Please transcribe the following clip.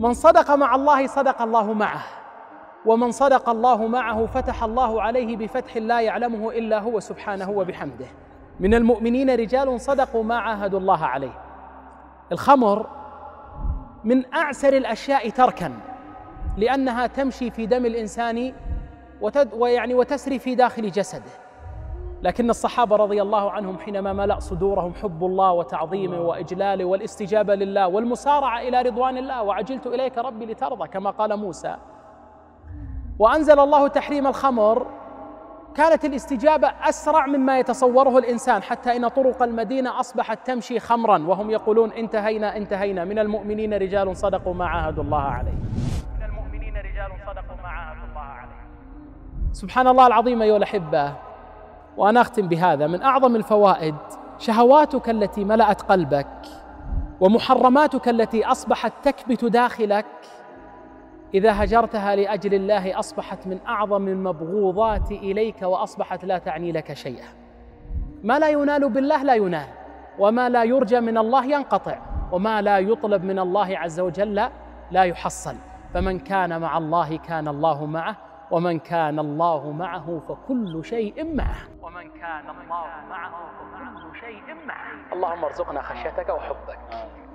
من صدق مع الله صدق الله معه، ومن صدق الله معه فتح الله عليه بفتح لا يعلمه إلا هو سبحانه وبحمده. من المؤمنين رجال صدقوا ما عاهدوا الله عليه. الخمر من أعسر الأشياء تركا، لأنها تمشي في دم الإنسان وتسري في داخل جسده، لكن الصحابة رضي الله عنهم حينما ملأ صدورهم حب الله وتعظيمه وإجلاله والاستجابة لله والمسارعة إلى رضوان الله، وعجلت إليك ربي لترضى كما قال موسى، وأنزل الله تحريم الخمر، كانت الاستجابة أسرع مما يتصوره الإنسان، حتى إن طرق المدينة أصبحت تمشي خمرا وهم يقولون انتهينا انتهينا. من المؤمنين رجال صدقوا ما عاهدوا الله عليه. من المؤمنين رجال صدقوا ما عاهدوا الله عليه. سبحان الله العظيم أيها الأحبة، وأنا أختم بهذا، من أعظم الفوائد شهواتك التي ملأت قلبك ومحرماتك التي أصبحت تكبت داخلك، إذا هجرتها لأجل الله أصبحت من أعظم المبغوضات إليك، وأصبحت لا تعني لك شيئا. ما لا ينال بالله لا ينال، وما لا يرجى من الله ينقطع، وما لا يطلب من الله عز وجل لا يحصل. فمن كان مع الله كان الله معه، ومن كان الله معه فكل شيء معه، ومن كان الله معه فكل شيء معه. اللهم ارزقنا خشيتك وحبك.